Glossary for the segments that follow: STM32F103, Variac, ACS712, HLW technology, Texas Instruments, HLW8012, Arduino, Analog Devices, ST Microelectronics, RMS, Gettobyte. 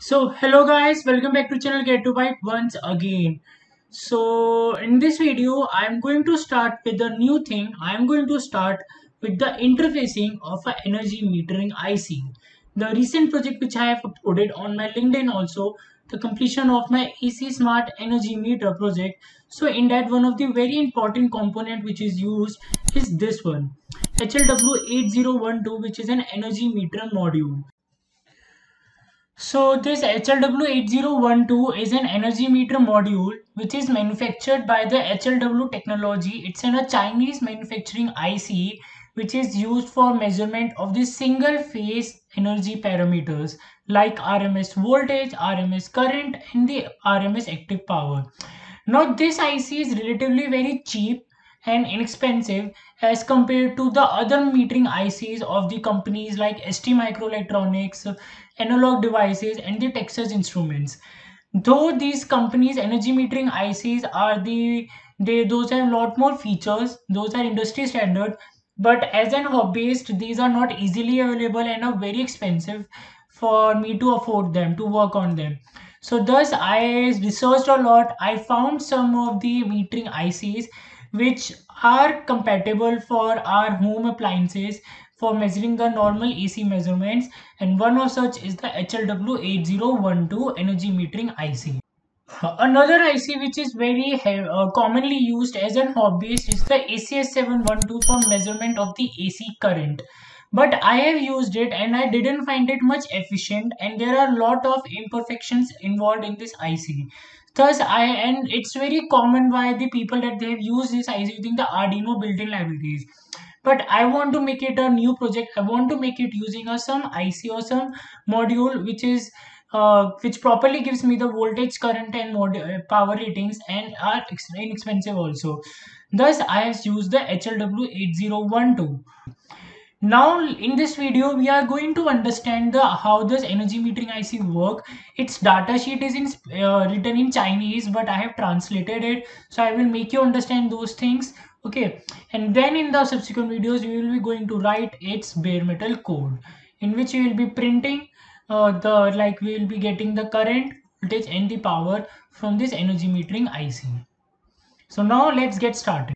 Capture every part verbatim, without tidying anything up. So hello guys, welcome back to channel Gettobyte once again. So in this video I am going to start with a new thing. I am going to start with the interfacing of an energy metering I C. The recent project which I have uploaded on my LinkedIn also, the completion of my E C Smart Energy Meter project. So in that, one of the very important component which is used is this one, H L W eight zero one two, which is an energy meter module. So this H L W eight zero one two is an energy meter module which is manufactured by the H L W technology. It's in a Chinese manufacturing I C which is used for measurement of the single phase energy parameters like R M S voltage, R M S current and the R M S active power. Now this I C is relatively very cheap and inexpensive as compared to the other metering I Cs of the companies like S T Microelectronics, Analog Devices and the Texas Instruments. Though these companies energy metering I Cs are the they those have lot more features, those are industry standard, but as an hobbyist these are not easily available and are very expensive for me to afford them, to work on them. So thus I researched a lot. I found some of the metering I Cs which are compatible for our home appliances for measuring the normal A C measurements, and one of such is the H L W eight zero one two energy metering I C. Another I C which is very uh, commonly used as an hobbyist is the A C S seven one two for measurement of the A C current. But I have used it and I didn't find it much efficient, and there are a lot of imperfections involved in this I C. Thus, I and it's very common by the people that they have used this I C using the Arduino built-in libraries. But I want to make it a new project. I want to make it using a some I C or some module which is uh, which properly gives me the voltage, current and mod power ratings and are inexpensive also. Thus, I have used the H L W eight zero one two. Now in this video we are going to understand the how this energy metering I C work. Its data sheet is in, uh, written in Chinese, but I have translated it, so I will make you understand those things. Okay, and then in the subsequent videos we will be going to write its bare metal code, in which we will be printing uh, the like we will be getting the current, voltage and the power from this energy metering I C. So now let's get started.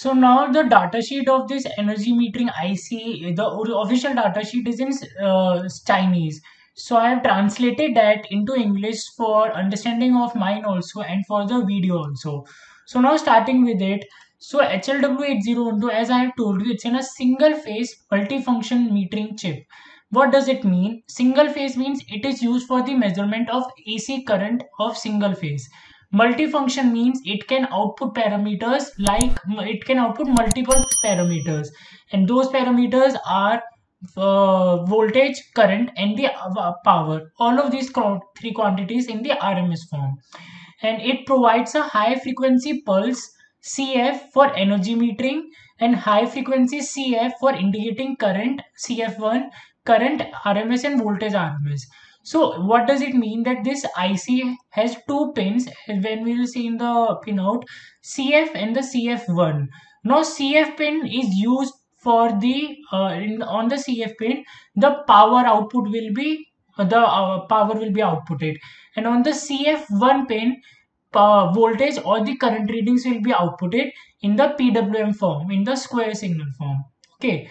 So now the data sheet of this energy metering I C, the official data sheet is in uh, Chinese. So I have translated that into English for understanding of mine also and for the video also. So now starting with it. So H L W eight zero one two, as I have told you, it's in a single phase multifunction metering chip. What does it mean? Single phase means it is used for the measurement of A C current of single phase. Multifunction means it can output parameters, like it can output multiple parameters, and those parameters are uh, voltage, current and the power, all of these three quantities in the R M S form, and it provides a high frequency pulse C F for energy metering and high frequency C F for indicating current C F one, current R M S and voltage R M S. So what does it mean that this I C has two pins, when we will see in the pinout, C F and the C F one. Now C F pin is used for the, uh, in, on the C F pin the power output will be, uh, the uh, power will be outputted, and on the C F one pin uh, voltage or the current readings will be outputted in the P W M form, in the square signal form. Okay.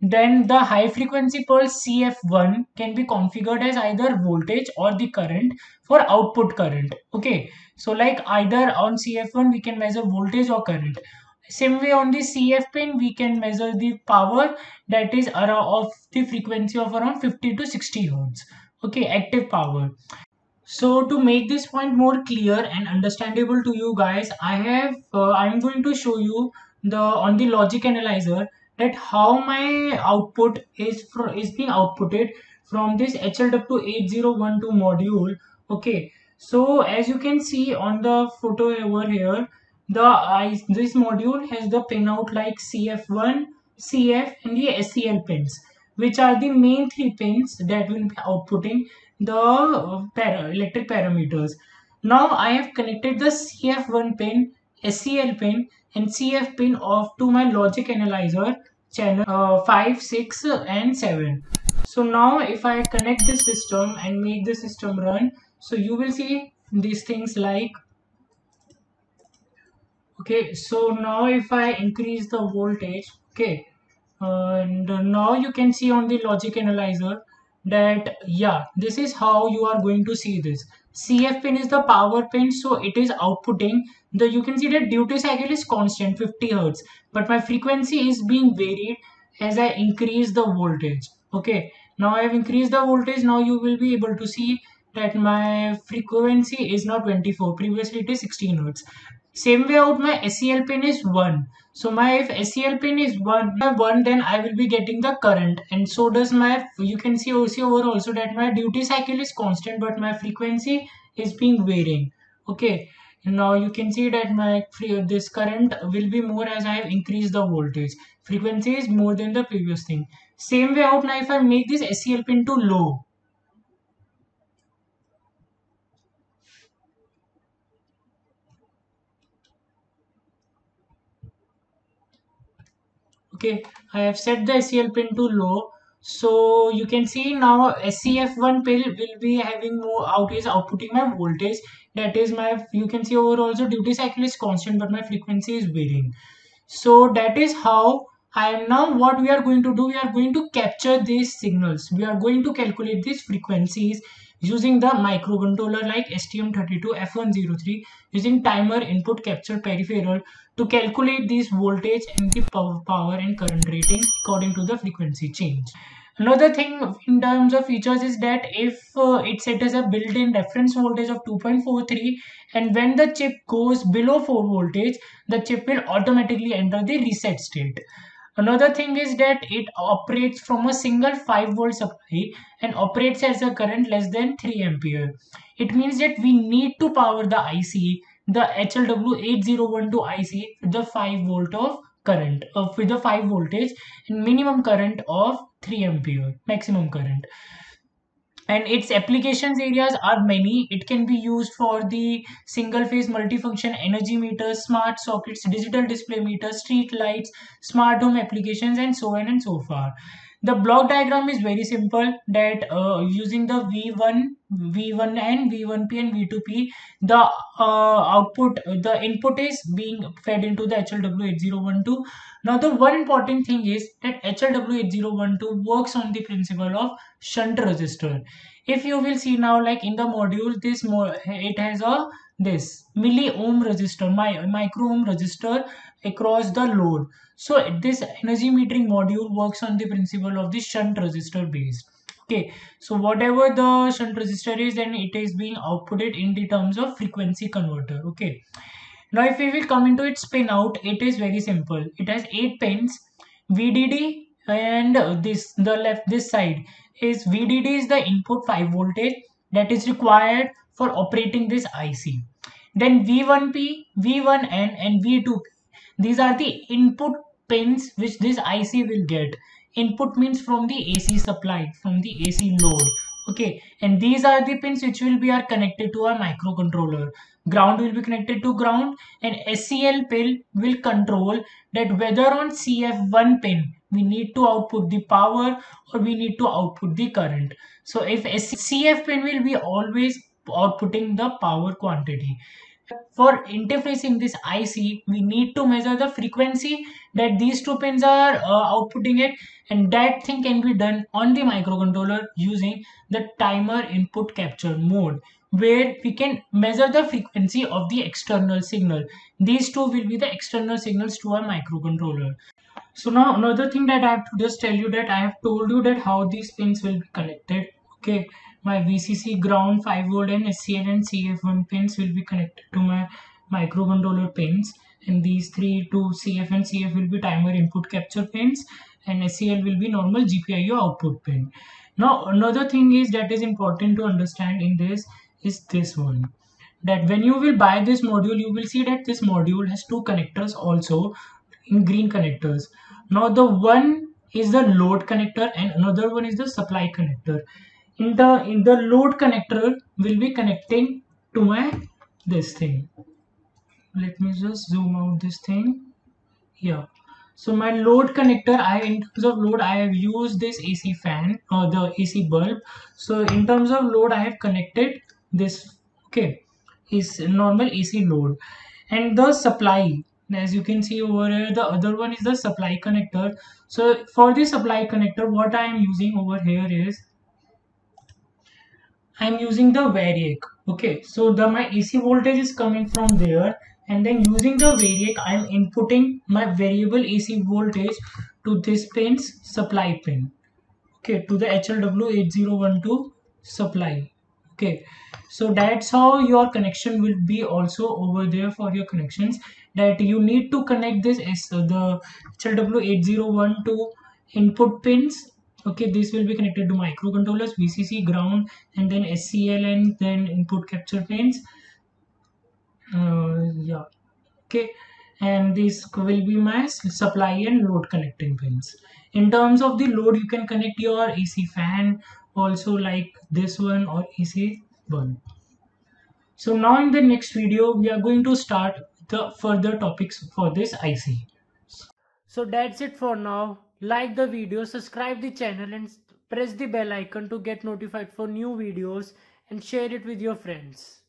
Then the high frequency pulse C F one can be configured as either voltage or the current for output current. Okay, so like either on C F one we can measure voltage or current. Same way on the C F pin we can measure the power, that is around of the frequency of around fifty to sixty hertz. Okay, active power. So to make this point more clear and understandable to you guys, I have uh, I'm going to show you the on the logic analyzer that how my output is from, is being outputted from this H L W eight zero one two module. Okay, so as you can see on the photo over here, the I, this module has the pinout like C F one, C F and the S E L pins, which are the main three pins that will be outputting the para electric parameters. Now I have connected the C F one pin, S E L pin and C F pin off to my logic analyzer channel uh, five, six and seven. So now if I connect this system and make the system run, so you will see these things like, okay, so now if I increase the voltage, okay, and now you can see on the logic analyzer that, yeah, this is how you are going to see this. C F pin is the power pin, so it is outputting the, you can see that duty cycle is constant fifty hertz, but my frequency is being varied as I increase the voltage. Okay, now I have increased the voltage. Now you will be able to see that my frequency is now twenty-four, previously it is sixteen hertz. Same way out, my S E L pin is one. So my, if S E L pin is one, then I will be getting the current. And so does my, you can see O C over also that my duty cycle is constant, but my frequency is being varying. Okay. Now you can see that my free, this current will be more as I have increased the voltage. Frequency is more than the previous thing. Same way out, now if I make this S E L pin to low. Okay, I have set the S E L pin to low, so you can see now S C F one pin will be having more out is outputting my voltage. That is my, you can see over also duty cycle is constant, but my frequency is varying. So that is how I am now. What we are going to do, we are going to capture these signals. We are going to calculate these frequencies using the microcontroller like S T M thirty-two F one oh three using timer input capture peripheral to calculate these voltage and the power, power and current rating according to the frequency change. Another thing in terms of features is that if uh, it sets a built-in reference voltage of two point four three, and when the chip goes below four voltage, the chip will automatically enter the reset state. Another thing is that it operates from a single five volt supply and operates as a current less than three ampere. It means that we need to power the I C, the H L W eight oh one two I C with the five volt of current, uh, with the five voltage and minimum current of three ampere, maximum current. And its applications areas are many. It can be used for the single phase multifunction energy meters, smart sockets, digital display meters, street lights, smart home applications and so on and so far. The block diagram is very simple that uh, using the V one, V one N, V one P and V two P, the uh, output, the input is being fed into the H L W eight oh one two. Now the one important thing is that H L W eight oh one two works on the principle of shunt resistor. If you will see now, like in the module, this mo it has a this milliohm resistor, my micro ohm resistor across the load. So this energy metering module works on the principle of the shunt resistor base. Okay, so whatever the shunt resistor is, then it is being outputted in the terms of frequency converter. Okay, now if we will come into its pin out, it is very simple. It has eight pins, V D D and this the left this side is V D D is the input five voltage that is required for operating this I C. Then V one P, V one N and V two P. These are the input pins which this I C will get. Input means from the A C supply, from the A C load. Okay, and these are the pins which will be are connected to our microcontroller. Ground will be connected to ground, and S E L pin will control that whether on C F one pin we need to output the power or we need to output the current. So if C F pin will be always outputting the power quantity. For interfacing this I C, we need to measure the frequency that these two pins are uh, outputting it, and that thing can be done on the microcontroller using the timer input capture mode, where we can measure the frequency of the external signal. These two will be the external signals to our microcontroller. So now another thing that I have to just tell you that I have told you that how these pins will be connected. Okay, my V C C, ground, five volt and S C L and C F one pins will be connected to my microcontroller pins, and these three to C F and C F will be timer input capture pins and S C L will be normal G P I O output pin. Now another thing is that is important to understand in this is this one, that when you will buy this module, you will see that this module has two connectors also in green connectors. Now the one is the load connector and another one is the supply connector. In the in the load connector will be connecting to my this thing. Let me just zoom out this thing here. So my load connector, I in terms of load, I have used this A C fan or the A C bulb. So in terms of load, I have connected this, okay, is normal A C load. And the supply, as you can see over here, the other one is the supply connector. So for the supply connector, what I am using over here is I am using the Variac. Okay, so the my A C voltage is coming from there, and then using the Variac, I am inputting my variable A C voltage to this pin's supply pin. Okay, to the H L W eight zero one two supply. Okay, so that's how your connection will be also over there for your connections, that you need to connect this as the H L W eight zero one two input pins. Okay, this will be connected to microcontrollers, V C C, ground, and then S C L, and then input capture pins. Uh, yeah, okay, and this will be my supply and load connecting pins. In terms of the load, you can connect your A C fan also, like this one, or A C bulb. So now in the next video, we are going to start the further topics for this I C. So that's it for now. Like the video, subscribe the channel, and press the bell icon to get notified for new videos, and share it with your friends.